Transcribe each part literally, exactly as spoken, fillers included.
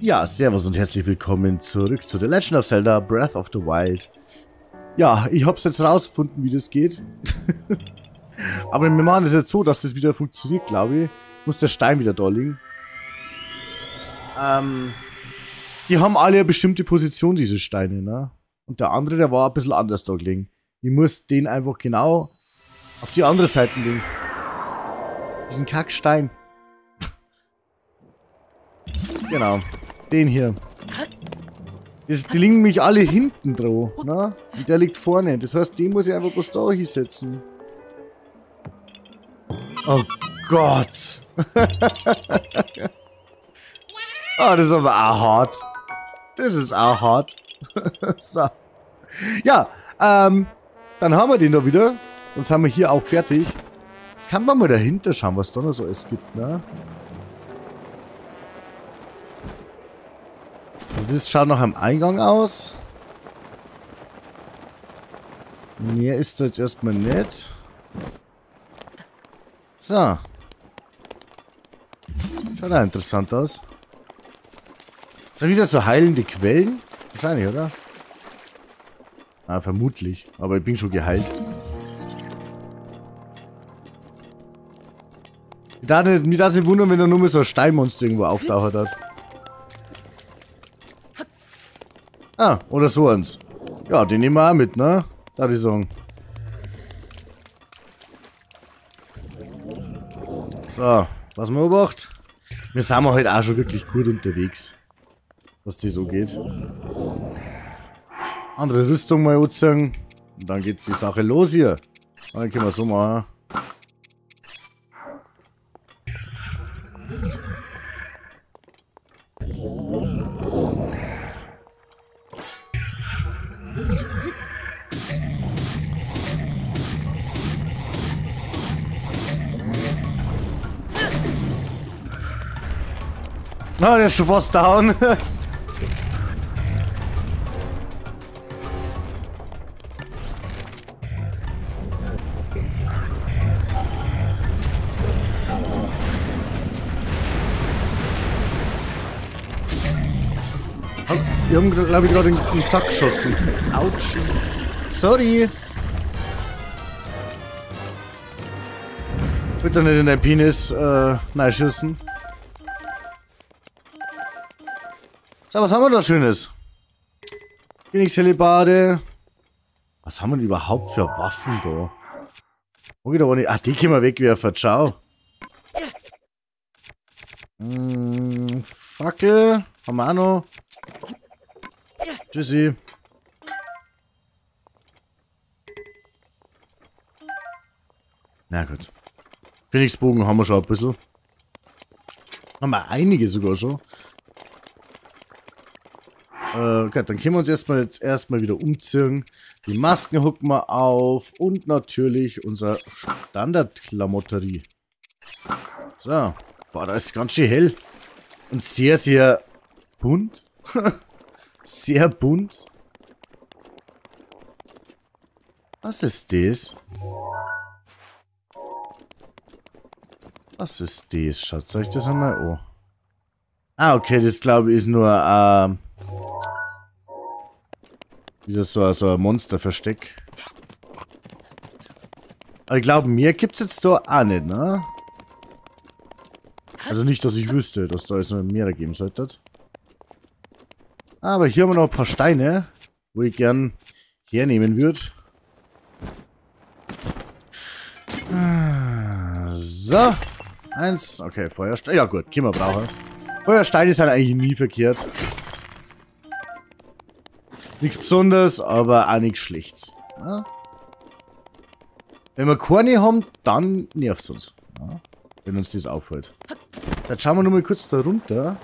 Ja, servus und herzlich willkommen zurück zu The Legend of Zelda Breath of the Wild. Ja, ich hab's jetzt rausgefunden, wie das geht. Aber wir machen das jetzt so, dass das wieder funktioniert, glaube ich. Muss der Stein wieder da liegen. Ähm, die haben alle eine bestimmte Position, diese Steine, ne? Und der andere, der war ein bisschen anders da gelegen. Ich muss den einfach genau auf die andere Seite legen. Diesen Kackstein. Genau, den hier. Das, die liegen mich alle hinten drauf, ne? Und der liegt vorne. Das heißt, den muss ich einfach bloß da hinsetzen. Oh Gott. Ah, oh, das ist aber auch hart. Das ist auch hart. So. Ja, ähm, dann haben wir den da wieder. Dann sind wir hier auch fertig. Jetzt kann man mal dahinter schauen, was da noch so alles gibt, ne? Also das schaut nach einem Eingang aus. Mehr ist da jetzt erstmal nicht. So. Schaut auch interessant aus. Schon wieder so heilende Quellen? Wahrscheinlich, oder? Ah, vermutlich. Aber ich bin schon geheilt. Mich darf nicht wundern, wenn da nur mal so ein Steinmonster irgendwo auftaucht hat. Ah, oder so eins. Ja, den nehmen wir auch mit, ne? Da die Song. So, was man beobachtet. Wir sind wir heute auch schon wirklich gut unterwegs. Was die so geht. Andere Rüstung mal anziehen. Und dann geht die Sache los hier. Dann können wir so machen. Na, der ist schon fast down. Wir haben, glaube ich, gerade in den Sack geschossen. Autsch. Sorry. Bitte nicht in den Penis äh, nein, schießen. So, was haben wir da Schönes? Phoenix-Helibade. Was haben wir denn überhaupt für Waffen da? Wo geht da nicht? Ach, die können wir wegwerfen. Ciao. Hm, Fackel. Haben wir auch noch. Tschüssi. Na gut. Phoenix-Bogen haben wir schon ein bisschen. Haben wir einige sogar schon. Äh, okay, dann können wir uns erstmal jetzt erstmal wieder umziehen. Die Masken hucken wir auf. Und natürlich unser Standardklamotterie. So. Boah, da ist ganz schön hell. Und sehr, sehr bunt. Sehr bunt. Was ist das? Was ist das? Schaut euch das einmal an. Ah, okay, das glaube ich ist nur ähm, wieder so, so ein Monsterversteck. Aber ich glaube, mehr gibt es jetzt da auch nicht, ne? Also nicht, dass ich wüsste, dass da jetzt noch mehr geben sollte. Aber hier haben wir noch ein paar Steine, wo ich gern hernehmen würde. So. Eins. Okay, Feuerstein. Ja gut, können wir brauchen. Feuerstein ist halt eigentlich nie verkehrt. Nichts Besonderes, aber auch nichts Schlechtes. Ja. Wenn wir keine haben, dann nervt es uns. Ja. Wenn uns das auffällt. Jetzt schauen wir nochmal kurz da runter.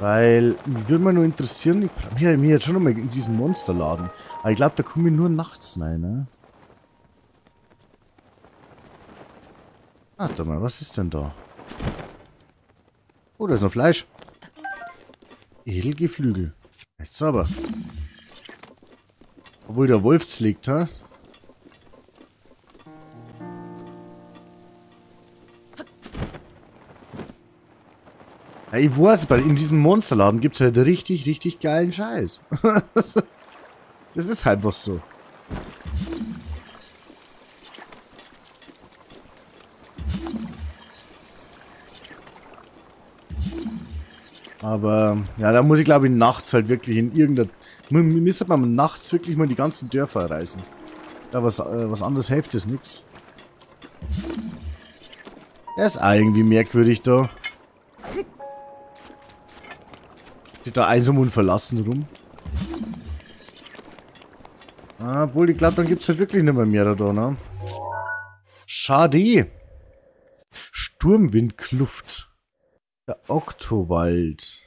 Weil, mich würde mal nur interessieren, ich bin ja jetzt schon nochmal in diesen Monsterladen. Aber ich glaube, da komme ich nur nachts rein, ne? Warte mal, was ist denn da? Oh, da ist noch Fleisch. Edelgeflügel. Echt sauber. Obwohl der Wolf zlegt, ha? Ja, ich weiß, in diesem Monsterladen gibt es halt richtig, richtig geilen Scheiß. Das ist halt was so. Aber, ja, da muss ich glaube ich nachts halt wirklich in irgendeiner... Müsste man nachts wirklich mal die ganzen Dörfer reißen. Da was, äh, was anderes hilft ist nix. Das ist auch irgendwie merkwürdig da. Steht da einsam und verlassen rum. Obwohl, ich glaube, dann gibt es halt wirklich nicht mehr mehr da, ne? Schade. Sturmwindkluft. Der Oktowald.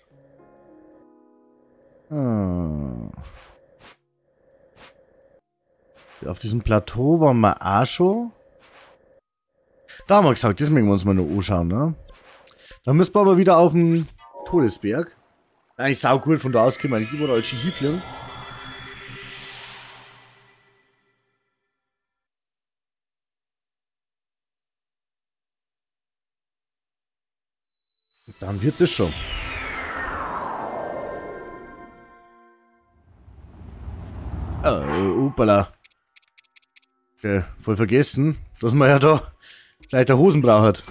Hm. Auf diesem Plateau waren wir auch schon. Da haben wir gesagt, das müssen wir uns mal noch anschauen, ne? Dann müssen wir aber wieder auf den Todesberg. Eigentlich sau cool, von da aus können wir nicht überall schon hinfliegen. Dann wird es schon. Oh, upala. Okay, voll vergessen, dass man ja da gleich der Hosenbrau hat.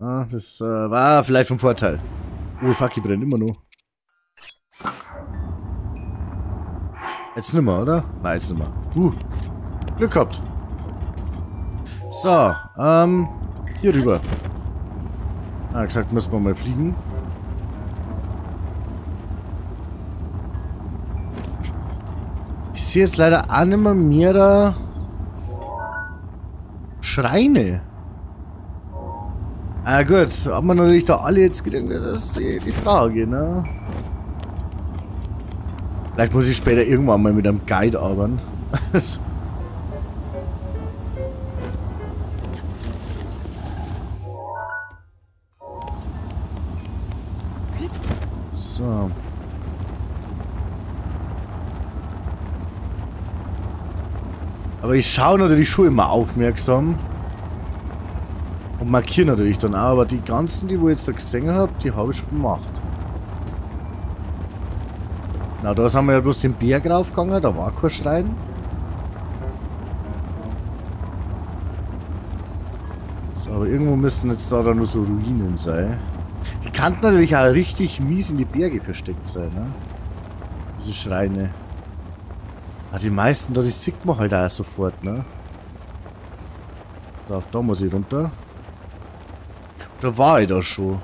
Ah, das äh, war vielleicht vom Vorteil. Oh, fuck, ich brenn immer noch. Jetzt nimmer, oder? Nein, jetzt nimmer. Uh, Glück gehabt. So, ähm, hier rüber. Ah, gesagt, müssen wir mal fliegen. Ich sehe jetzt leider auch nicht mehr mehr Schreine. Ah gut, ob man natürlich da alle jetzt gedenkt, das ist die, die Frage, ne? Vielleicht muss ich später irgendwann mal mit einem Guide arbeiten. So. Aber ich schaue natürlich schon immer aufmerksam. Und markiere natürlich dann auch. Aber die ganzen, die wo ich jetzt da gesehen habe, die habe ich schon gemacht. Na, da sind wir ja bloß den Berg raufgegangen, da war kein Schrein. So, aber irgendwo müssen jetzt da dann nur so Ruinen sein. Die kannten natürlich auch richtig mies in die Berge versteckt sein, ne? Diese Schreine. Ah, die meisten da, die sieht man halt auch sofort, ne? Da, da muss ich runter. Da war ich da schon.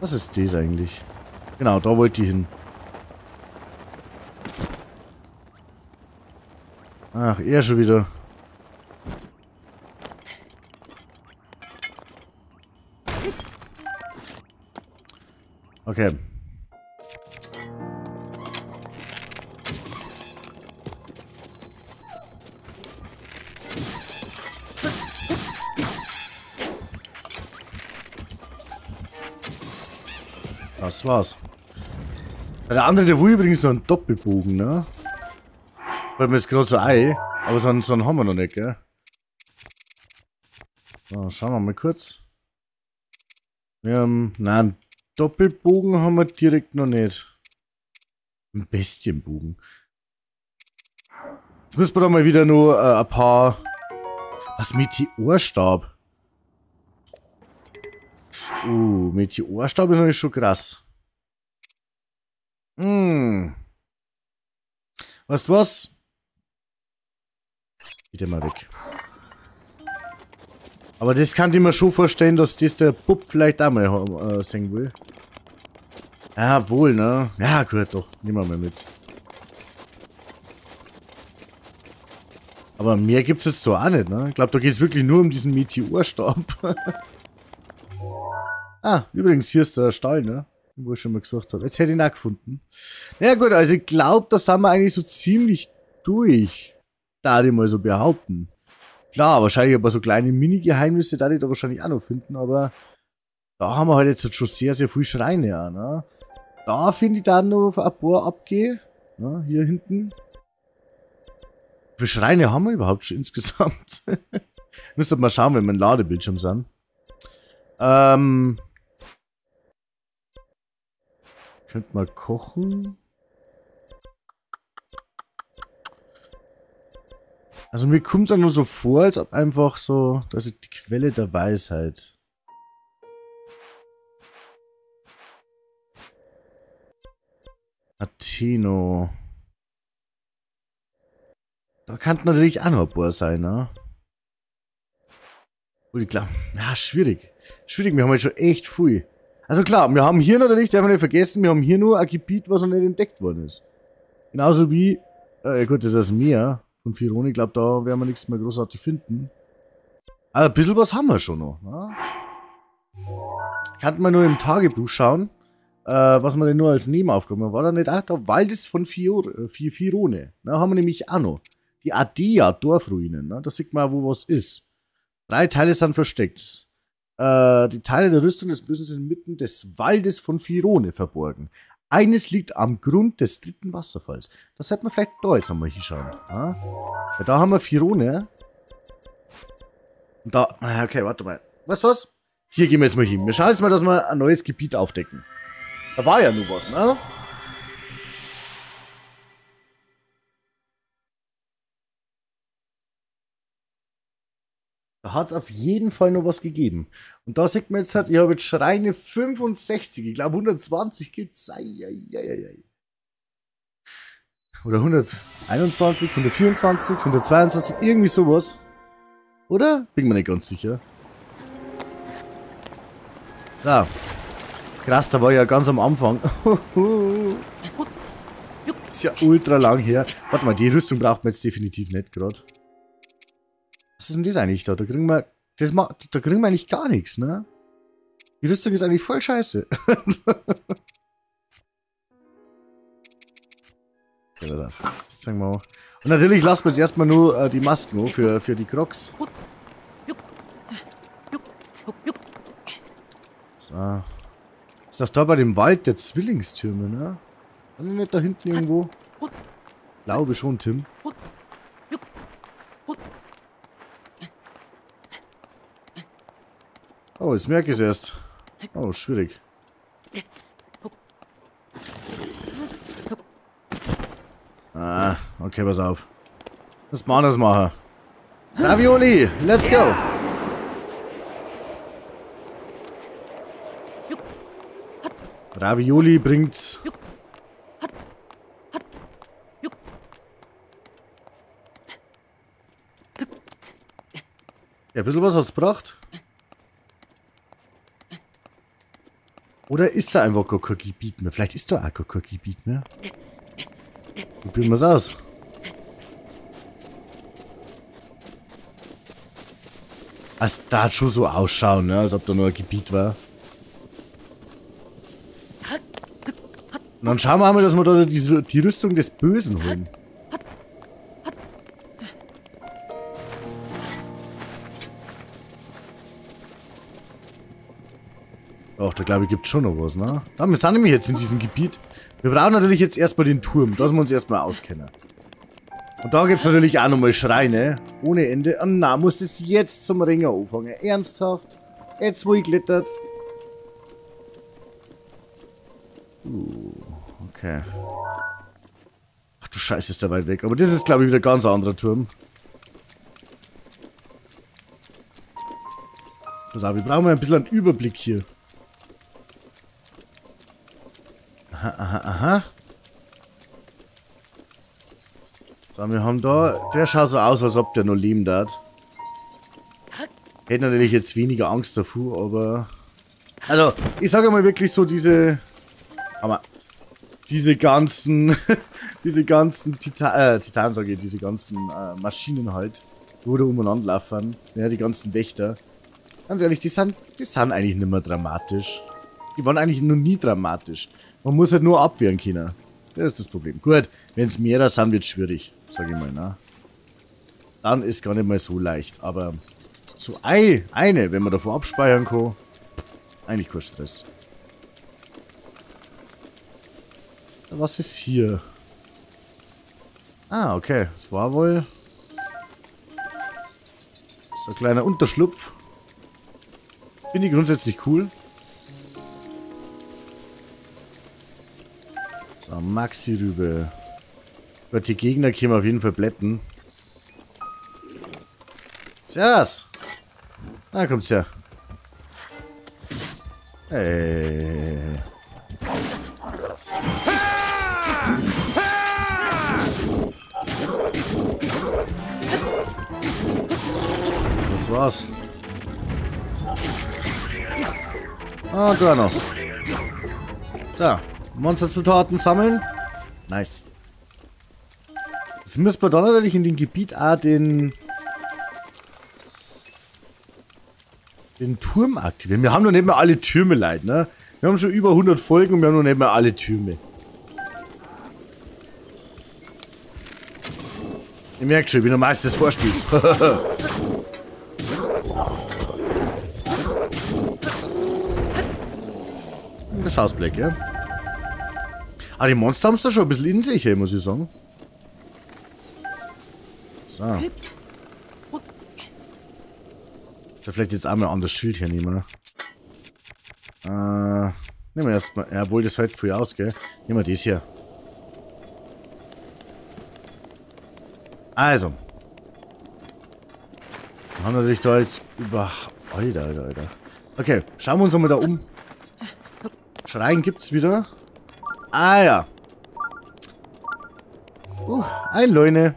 Was ist das eigentlich? Genau, da wollte ich hin. Ach, er schon wieder. Okay. Das war's. Der andere, der will übrigens noch einen Doppelbogen, ne? Fällt mir jetzt gerade so ein, aber so einen, so einen haben wir noch nicht, gell? So, schauen wir mal kurz. Wir haben, nein, Doppelbogen haben wir direkt noch nicht. Ein Bestienbogen. Jetzt müssen wir doch mal wieder nur äh, ein paar... Was? Meteorstab? Uh, Meteorstab ist natürlich schon krass. Hm. Weißt du was? Geht mal weg. Aber das kann ich mir schon vorstellen, dass das der Bub vielleicht auch mal äh, singen will. Ja, wohl, ne? Ja, gehört doch. Nehmen wir mal mit. Aber mehr gibt's jetzt so auch nicht, ne? Ich glaube, da geht es wirklich nur um diesen Meteorstab. Ah, übrigens, hier ist der Stall, ne? Wo ich schon mal gesagt habe. Jetzt hätte ich ihn auch gefunden. Na ja, gut, also ich glaube, da sind wir eigentlich so ziemlich durch. Da die mal so behaupten. Klar, wahrscheinlich aber so kleine Mini-Geheimnisse, da die da wahrscheinlich auch noch finden, aber da haben wir halt jetzt schon sehr, sehr viele Schreine an, ne? Da finde ich dann noch ein paar abgehe, ne? Hier hinten. Wie viele Schreine haben wir überhaupt schon insgesamt? Müsste mal schauen, wenn wir im Ladebildschirm sind. Ähm, Könnt mal kochen. Also mir kommt es auch nur so vor, als ob einfach so, das ist die Quelle der Weisheit. Atheno. Da kann natürlich auch noch ein paar sein, ne? Und ich glaube, ja, schwierig. Schwierig, wir haben jetzt schon echt viel. Also klar, wir haben hier natürlich, darf man nicht vergessen, wir haben hier nur ein Gebiet, was noch nicht entdeckt worden ist. Genauso wie, äh gut, das ist das Meer von Firone, ich glaube, da werden wir nichts mehr großartig finden. Aber ein bisschen was haben wir schon noch, ne? Kann man nur im Tagebuch schauen, äh, was man denn nur als Nebenaufgabe war da nicht auch der Wald ist von Fior, äh, Firone. Da haben wir nämlich auch noch die Adea-Dorfruinen, ne? Da sieht man, wo was ist. Drei Teile sind versteckt. Die Teile der Rüstung des Bösen sind inmitten des Waldes von Firone verborgen. Eines liegt am Grund des dritten Wasserfalls. Das sollte man vielleicht da jetzt einmal hinschauen. Ja? Ja, da haben wir Firone. Und da, okay, warte mal. Weißt du was? Hier gehen wir jetzt mal hin. Wir schauen jetzt mal, dass wir ein neues Gebiet aufdecken. Da war ja nur was, ne? Da hat es auf jeden Fall noch was gegeben. Und da sieht man jetzt halt, ich habe jetzt Schreine fünfundsechzig, ich glaube hundertzwanzig gibt es. Oder hunderteinundzwanzig, hundertvierundzwanzig, hundertzweiundzwanzig, irgendwie sowas. Oder? Bin mir nicht ganz sicher. So. Krass, da war ich ja ganz am Anfang. Ist ja ultra lang her. Warte mal, die Rüstung braucht man jetzt definitiv nicht gerade. Was ist denn das eigentlich da? Da kriegen wir, das macht, da kriegen wir eigentlich gar nichts, ne? Die Rüstung ist eigentlich voll scheiße. Das zeigen wir auch. Und natürlich lassen wir jetzt erstmal nur äh, die Masken für, für die Crocs. So. Ist doch da bei dem Wald der Zwillingstürme, ne? War die nicht da hinten irgendwo? Ich glaube schon, Tim. Oh, jetzt merke ich es erst. Oh, schwierig. Ah, okay, pass auf. Lass mal anders machen. Ravioli, let's go! Ravioli bringt's. Ja, ein bisschen was hat's gebracht. Oder ist da einfach kein Gebiet mehr? Vielleicht ist da auch kein Gebiet mehr. Probieren wir es aus. Also da hat schon so ausschauen, ne? Als ob da nur ein Gebiet war. Und dann schauen wir einmal, dass wir da die, die Rüstung des Bösen holen. Ach, da glaube ich gibt es schon noch was, ne? Da, wir sind nämlich jetzt in diesem Gebiet. Wir brauchen natürlich jetzt erstmal den Turm. Da müssen wir uns erstmal auskennen. Und da gibt es natürlich auch nochmal Schreine. Ohne Ende. Oh na, muss es jetzt zum Ringer anfangen. Ernsthaft? Jetzt, wo ich klettert. Uh, okay. Ach du Scheiße, ist der weit weg. Aber das ist, glaube ich, wieder ein ganz anderer Turm. Pass auf, wir brauchen mal ein bisschen einen Überblick hier. Aha, aha, aha. So, wir haben da... Der schaut so aus, als ob der noch leben hat. Hätte natürlich jetzt weniger Angst davor, aber... Also, ich sage mal wirklich so diese... Aber... Diese ganzen... diese ganzen Tita äh, Titanen, sage ich, diese ganzen äh, Maschinen halt. Wo da umeinander laufen. Ja, die ganzen Wächter. Ganz ehrlich, die sind, die sind eigentlich nicht mehr dramatisch. Die waren eigentlich noch nie dramatisch. Man muss halt nur abwehren können. Das ist das Problem. Gut, wenn es mehrere sind, wird es schwierig. Sag ich mal, ne? Dann ist gar nicht mal so leicht. Aber so ei, eine, wenn man davor abspeichern kann, eigentlich kein Stress. Was ist hier? Ah, okay. Das war wohl so ein kleiner Unterschlupf. Finde ich grundsätzlich cool. So, Maxi-Rübe. Gott, die Gegner können wir auf jeden Fall blätten. Servus! Na, kommt's her. Ey. Das war's. Ah, da noch. So, Monsterzutaten sammeln. Nice. Jetzt müssen wir dann natürlich in dem Gebiet auch den... den Turm aktivieren. Wir haben noch nicht mehr alle Türme, Leute, ne? Wir haben schon über hundert Folgen und wir haben noch nicht mehr alle Türme. Ihr merkt schon, ich bin der Meister des Vorspiels. Der Schausblick, ja? Aber die Monster haben es da schon ein bisschen in sich, hey, muss ich sagen. So. Vielleicht jetzt einmal an das Schild hier nehmen. Äh, nehmen wir erstmal. Ja, obwohl das halt früh aus, gell? Nehmen wir das hier. Also. Wir haben natürlich da jetzt über. Alter, Alter, Alter. Okay, schauen wir uns nochmal da um. Schreien gibt's wieder. Ah ja. Uh, ein Leune.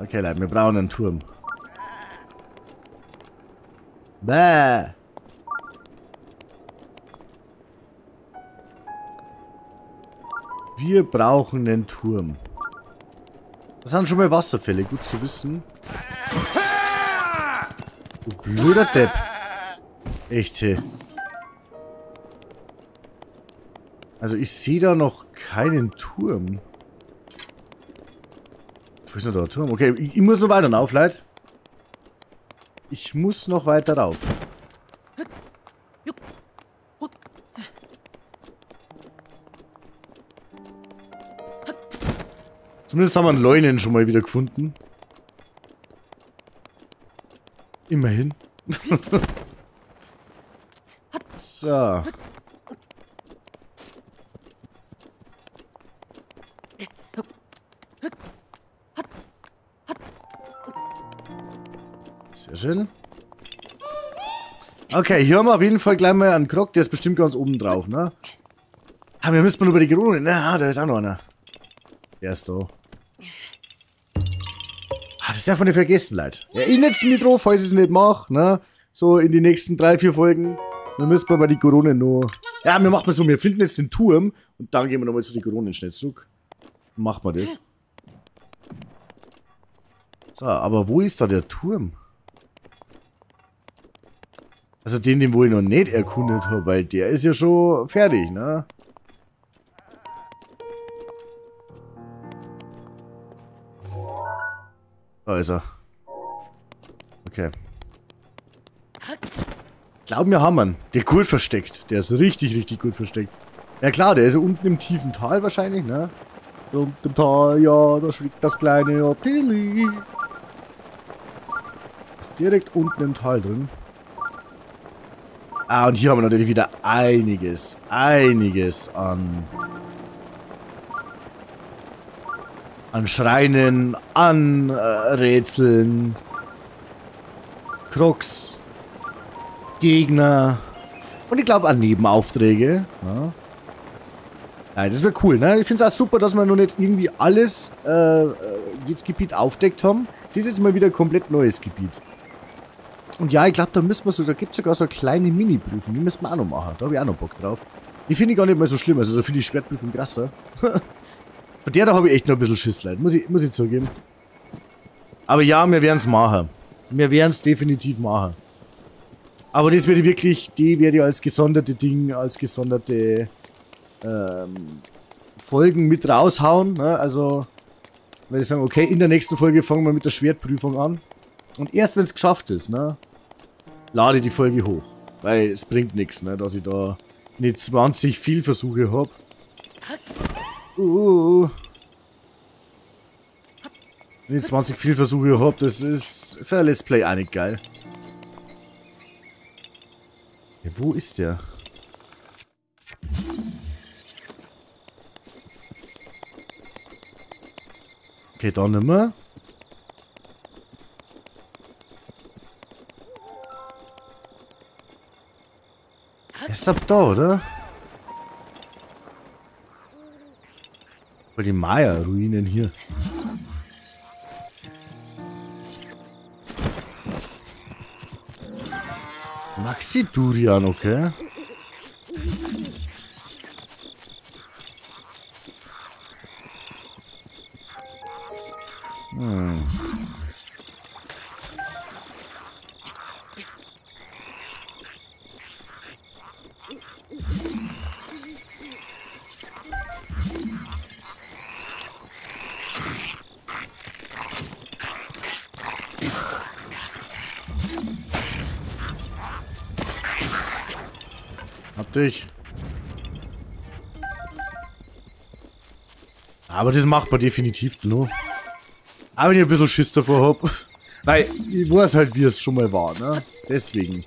Okay, Leute, wir brauchen einen Turm. Bäh. Wir brauchen den Turm. Das sind schon mal Wasserfälle, gut zu wissen. Du blöder Depp. Echt, hey. Also ich sehe da noch keinen Turm. Wo ist denn der Turm? Okay, ich, ich muss noch weiter rauf, Leute. Ich muss noch weiter rauf. Zumindest haben wir einen Leunen schon mal wieder gefunden. Immerhin. So. Sehr schön. Okay, hier haben wir auf jeden Fall gleich mal einen Krog, der ist bestimmt ganz oben drauf, ne? Ah, wir müssen mal über die Krone, ne? Ah, da ist auch noch einer. Der ist da. Ah, das darf man nicht vergessen, Leute. Erinnert's mich drauf, falls ich es nicht mache, ne? So in die nächsten drei, vier Folgen. Dann müssen wir bei die Krone noch... Ja, wir machen mal so, wir finden jetzt den Turm und dann gehen wir nochmal zu den Kronen schnell zurück. Machen wir das. So, aber wo ist da der Turm? Also den, den wohl ich noch nicht erkundet habe, weil der ist ja schon fertig, ne? Da ist er. Okay. Ich glaube, wir haben ihn. Der ist gut versteckt. Der ist richtig, richtig gut versteckt. Ja klar, der ist ja unten im tiefen Tal wahrscheinlich, ne? Und im Tal, ja, da schwingt das kleine Hotelli. Ist direkt unten im Tal drin. Ah, und hier haben wir natürlich wieder einiges, einiges an, an Schreinen, an äh, Rätseln, Crocs, Gegner und ich glaube an Nebenaufträge. Ja. Ja, das wäre cool, ne? Ich finde es auch super, dass wir noch nicht irgendwie alles äh, jedes Gebiet aufdeckt haben. Das ist jetzt mal wieder ein komplett neues Gebiet. Und ja, ich glaube, da müssen wir so, da gibt es sogar so kleine Mini-Prüfung, die müssen wir auch noch machen. Da habe ich auch noch Bock drauf. Die finde ich gar nicht mal so schlimm, also da finde ich Schwertprüfung krasser. Von der da habe ich echt noch ein bisschen Schiss, Leute, muss ich, muss ich zugeben. Aber ja, wir werden es machen. Wir werden es definitiv machen. Aber das werde ich wirklich, die werde ich als gesonderte Ding, als gesonderte ähm, Folgen mit raushauen. Ne? Also, werde ich sagen, okay, in der nächsten Folge fangen wir mit der Schwertprüfung an. Und erst wenn es geschafft ist, ne? Lade die Folge hoch. Weil es bringt nichts, ne? Dass ich da nicht zwanzig Fehlversuche habe. Uh. Wenn ich zwanzig Fehlversuche habe, das ist für ein Let's Play auch nicht geil. Ja, wo ist der? geht auch nicht mehr. Ist ab da, oder? Voll die Maya-Ruinen hier. Maxi Durian, okay. Hm. Hab dich. Aber das macht man definitiv nur. Aber wenn ich ein bisschen Schiss davor hab. Weil ich weiß halt, wie es schon mal war, ne? Deswegen.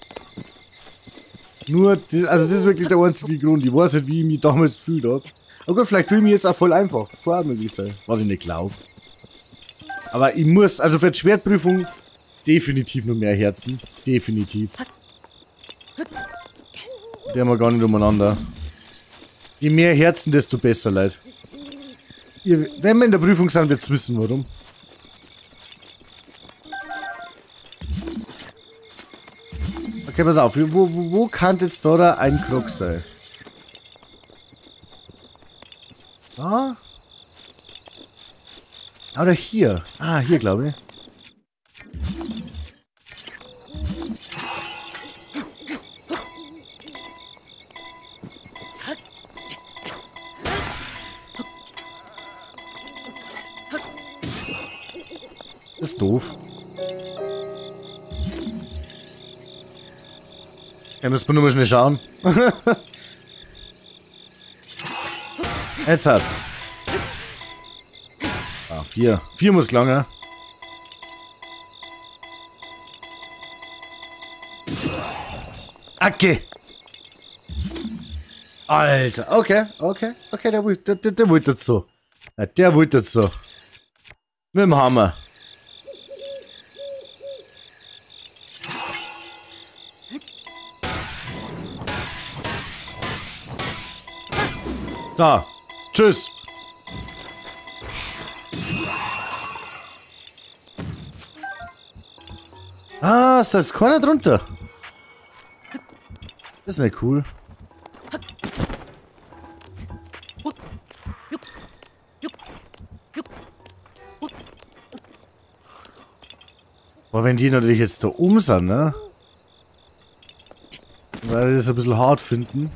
Nur, das, also das ist wirklich der einzige Grund. Ich weiß halt, wie ich mich damals gefühlt hab. Aber gut, vielleicht tue ich mich jetzt auch voll einfach. Kann auch möglich sein. Was ich nicht glaube. Aber ich muss, also für die Schwertprüfung, definitiv nur mehr Herzen. Definitiv. Die haben wir gar nicht umeinander. Je mehr Herzen, desto besser, Leute. Ihr, wenn wir in der Prüfung sind, wird's wissen, warum. Okay, pass auf, wo, wo, wo kann jetzt da, da ein Krog sein? Da? Oder hier? Ah, hier glaube ich. Ist doof. Ja, müssen wir nur mal schnell schauen. Jetzt hat. Ah, vier. Vier muss lange. Okay. Alter. Okay, okay, okay, der wollte, der, der, der wollte das so. Ja, der wollte das so. Mit dem Hammer. Da. Tschüss. Ah, ist das keiner drunter? Das ist nicht cool. Boah, wenn die natürlich jetzt da um sind, ne? Weil die das ein bisschen hart finden.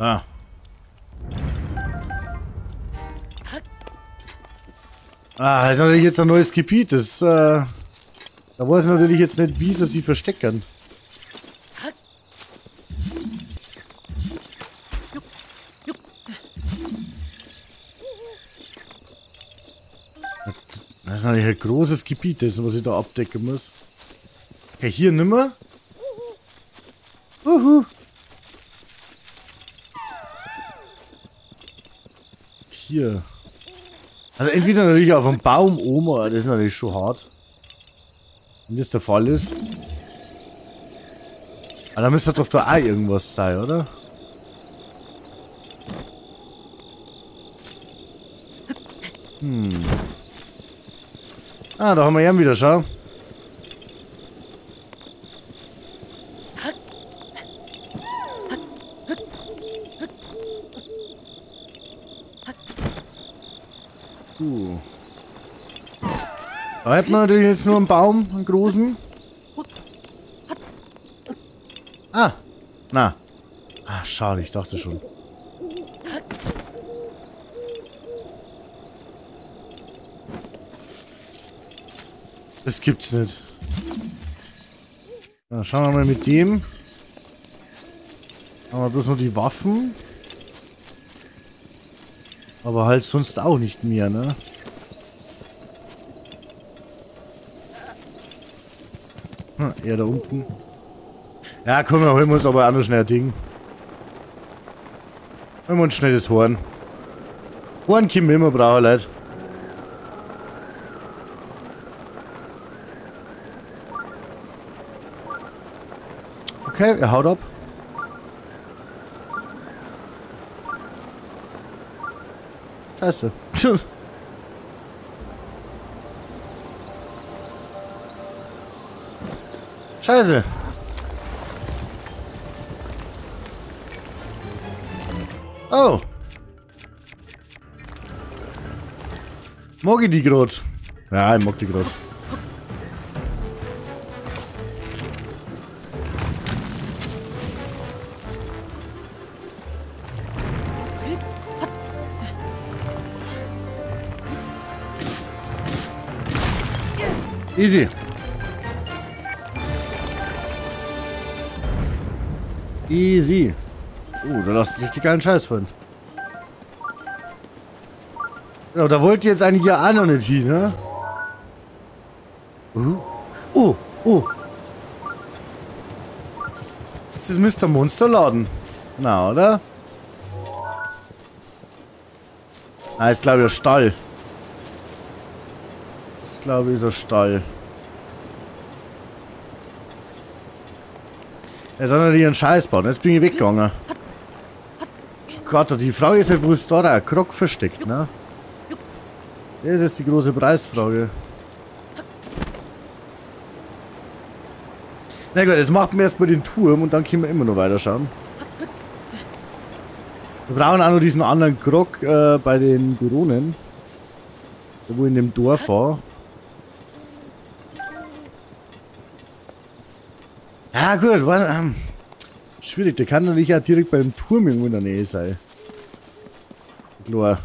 Ah. Ah, das ist natürlich jetzt ein neues Gebiet. Das ist, äh, da weiß ich natürlich jetzt nicht, wie sie sie verstecken. Das ist natürlich ein großes Gebiet, das, was ich da abdecken muss. Okay, hier nimmer. Uhu. Hier. Also entweder natürlich auf einem Baum oben, aber das ist natürlich schon hart. Wenn das der Fall ist. Aber da müsste doch da auch irgendwas sein, oder? Hm. Ah, da haben wir ja wieder, schau. Uh. Da hat man natürlich jetzt nur einen Baum, einen großen. Ah, na. Ah, schade, ich dachte schon. Das gibt's nicht. Na, schauen wir mal mit dem. Haben wir bloß noch die Waffen. Aber halt sonst auch nicht mehr, ne? Hm, ja, da unten. Ja, komm, dann holen wir uns aber auch noch schnell ein Ding. Holen wir uns schnell das Horn. Horn können wir immer brauchen, Leute. Okay, er haut ab. Scheiße. Scheiße. Oh. Mag ich die grad? Ja, ich mag die grad. Easy. Easy. Oh, da lasst sich die geilen Scheiß finden. Ja, da wollt ihr jetzt einige auch noch nicht hin, ne? Uh. Oh, oh. Ist das Mister Monsterladen? Na, oder? Ah, ist glaube ich ein Stall. Das glaube ich ist ein Stall. Er soll natürlich einen Scheiß bauen, jetzt bin ich weggegangen. Gott, die Frage ist halt, wo ist da der Krog versteckt, ne? Das ist die große Preisfrage. Na gut, jetzt machen wir erstmal den Turm und dann können wir immer noch weiterschauen. Wir brauchen auch noch diesen anderen Krog äh, bei den Guronen. Wo in dem Dorf war. Ja gut, was, ähm, schwierig, der kann natürlich auch direkt beim Turm irgendwo in der Nähe sein. Klar.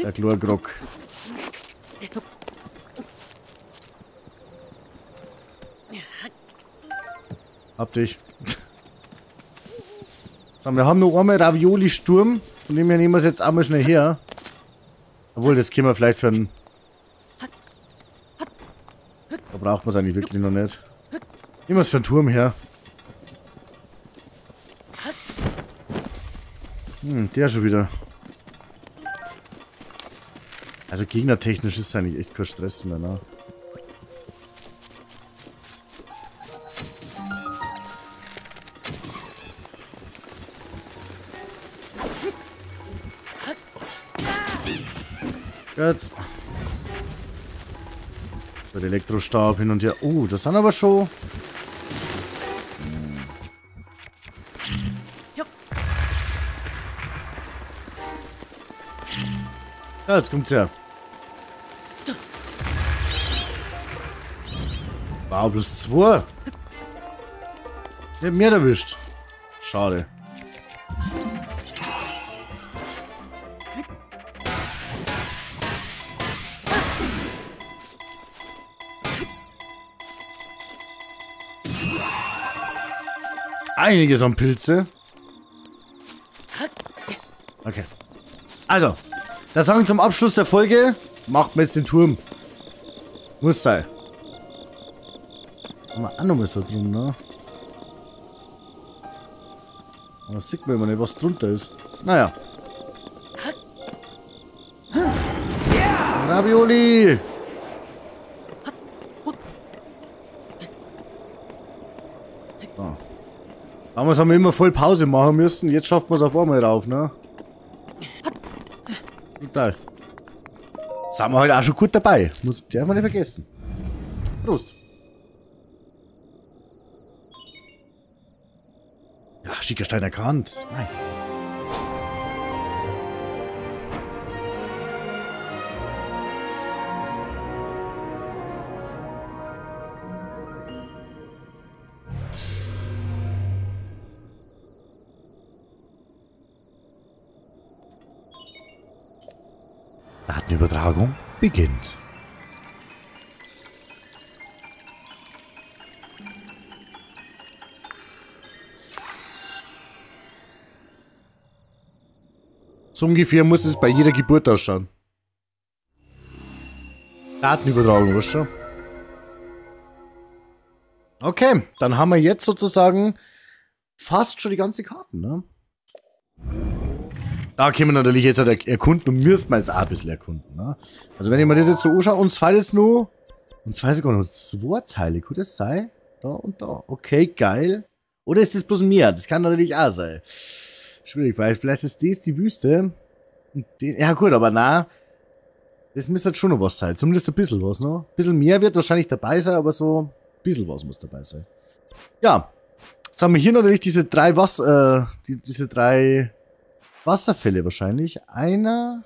Der Chlorgrog. Hab dich. So, wir haben noch einmal Ravioli-Sturm. Von dem her nehmen wir es jetzt einmal schnell her. Obwohl, das können wir vielleicht für einen... Da braucht man es eigentlich wirklich noch nicht. Nehmen wir es für einen Turm her. Hm, der schon wieder. Also gegnertechnisch ist es eigentlich echt kein Stress mehr, ne? Jetzt. Der Elektrostab hin und her. Oh, das sind aber schon. Ja, jetzt kommt's her. Wow, plus zwei. Ich hab mehr erwischt. Schade. Einiges an Pilze. Okay. Also. Da sagen wir zum Abschluss der Folge, macht mir jetzt den Turm. Muss sein. Haben wir auch noch mal so drin, ne? Aber das sieht man immer nicht, was drunter ist. Naja. Ravioli! So. Damals haben wir immer voll Pause machen müssen, jetzt schafft man es auf einmal rauf, ne? Total. Sind wir halt auch schon gut dabei. Muss, darf man nicht vergessen. Prost. Ja, schicker Stein erkannt. Nice. Datenübertragung beginnt. So ungefähr muss es bei jeder Geburt ausschauen. Datenübertragung, weißt du schon? Okay, dann haben wir jetzt sozusagen fast schon die ganze Karte, ne? Da können wir natürlich jetzt halt erkunden und müssen wir jetzt auch ein bisschen erkunden, ne? Also wenn ich mir das jetzt so anschaue, uns fällt jetzt nur, uns fällt sogar noch zwei Teile, könnte das sein? Da und da. Okay, geil. Oder ist das bloß mir? Das kann natürlich auch sein. Schwierig, weil vielleicht ist das die Wüste. Und den, ja gut, aber na, das müsste halt schon noch was sein. Zumindest ein bisschen was, ne? Ein bisschen mehr wird wahrscheinlich dabei sein, aber so ein bisschen was muss dabei sein. Ja, jetzt haben wir hier natürlich diese drei Wasser, äh, die, diese drei Wasserfälle wahrscheinlich. Einer...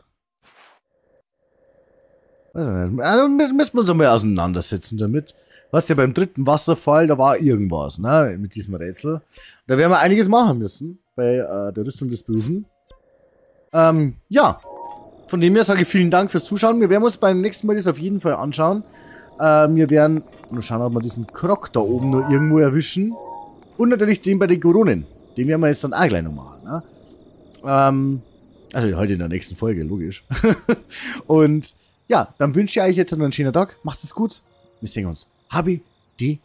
Weiß ich nicht. Also müssen wir uns einmal auseinandersetzen damit. Weißt du, beim dritten Wasserfall, da war irgendwas, ne, mit diesem Rätsel. Da werden wir einiges machen müssen, bei äh, der Rüstung des Bösen. Ähm, ja. Von dem her sage ich vielen Dank fürs Zuschauen. Wir werden uns beim nächsten Mal das auf jeden Fall anschauen. Ähm, wir werden nur schauen, ob wir diesen Krog da oben noch irgendwo erwischen. Und natürlich den bei den Koronen. Den werden wir jetzt dann auch gleich noch machen, ne. Ähm, also heute in der nächsten Folge, logisch. Und ja, dann wünsche ich euch jetzt noch einen schönen Tag. Macht's es gut. Wir sehen uns. Habe die